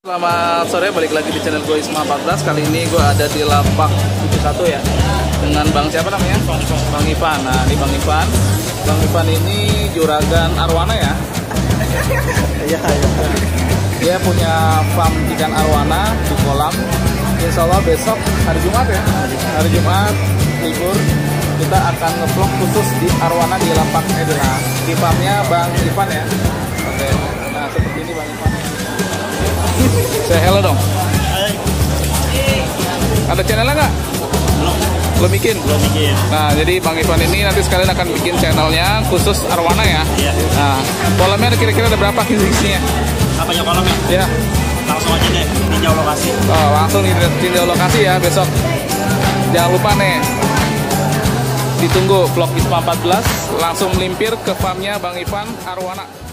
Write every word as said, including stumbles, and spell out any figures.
Selamat sore, balik lagi di channel gue Isma empat belas. Kali ini gue ada di Lapak tujuh puluh satu ya, dengan Bang siapa namanya? Bang Ivan. Nah, ini Bang Ivan. Bang Ivan ini juragan Arwana ya. Iya, iya. Dia punya farm ikan Arwana di kolam. Insya Allah besok hari Jumat ya. Hari Jumat libur, kita akan nge-vlog khusus di Arwana di Lapak Edena. Di farmnya Bang Ivan ya. Oke. Nah, seperti ini Bang Ivan. Saya hello dong. Ada channelnya nggak? Belum. Belum bikin? Belum bikin. Nah, jadi Bang Ivan ini nanti sekalian akan bikin channelnya khusus Arwana ya? Iya. Nah, kolamnya kira-kira ada berapa kisi-kisinya? Apanya kolamnya? Iya. Langsung aja deh, tinjau lokasi. Oh, langsung tinjau lokasi ya besok. Jangan lupa nih, ditunggu vlog Isma empat belas. Langsung melimpir ke farmnya Bang Ivan Arwana.